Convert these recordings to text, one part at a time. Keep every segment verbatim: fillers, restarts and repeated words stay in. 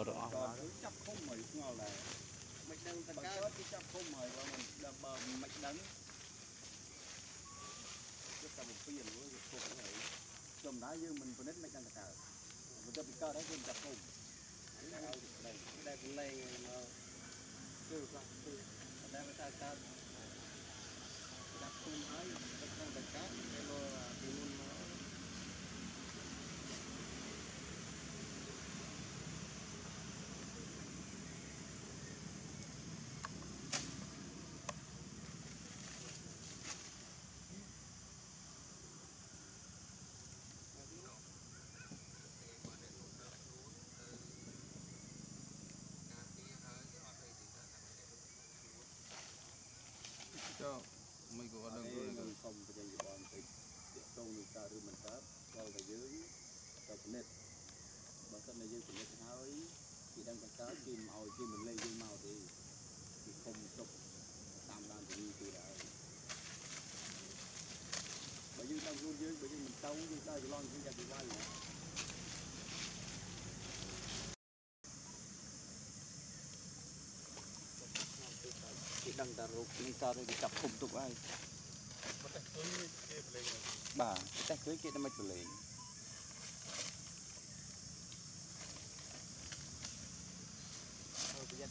Ồ, được không? Rồi, chấp không mày ngồi là mạch đắng ta cá cái chấp không mày và mình là bờ mạch đắng. Rất là một phiền của cuộc này. Chồng đá như mình còn nít mạch đắng ta cá. Mình cho bị cơ đấy mình chấp không. Đây đây đây cũng lên mà chưa qua. Đây mới ta cá. Chấp không ấy, chấp không ta cá cái lô thì luôn. Mấy cô đang gửi không có dành bọn thì câu người ta đưa mình tớp câu là dưới câu của nếp bản thân là dưới của nếp tháo ý thì đang có cá chim màu chim mình lên dưới màu thì thì không chụp tạm làm thì như kỳ đại bởi dưới đang luôn dưới bởi dưới mình tấu dưới ta dưới lon dưới ra dưới qua nữa đang ta rục đi ta đây chặt khung tục ai bà cái cưới kia nó mới được liền giặt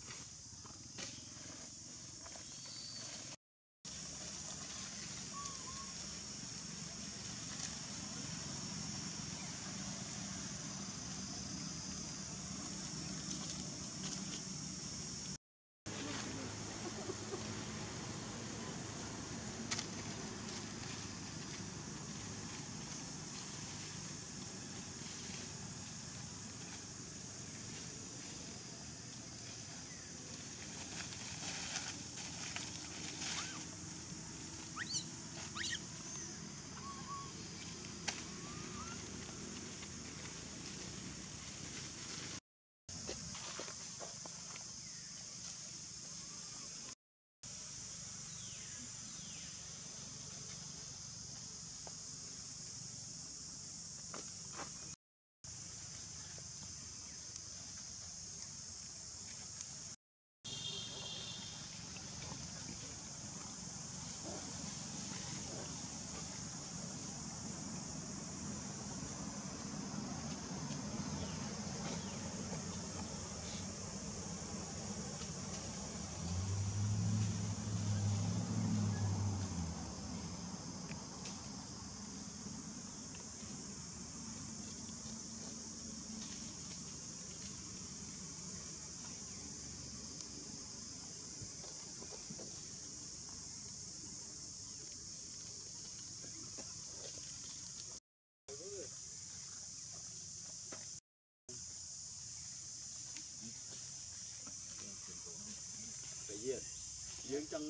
dưỡng trong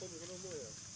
không có mưa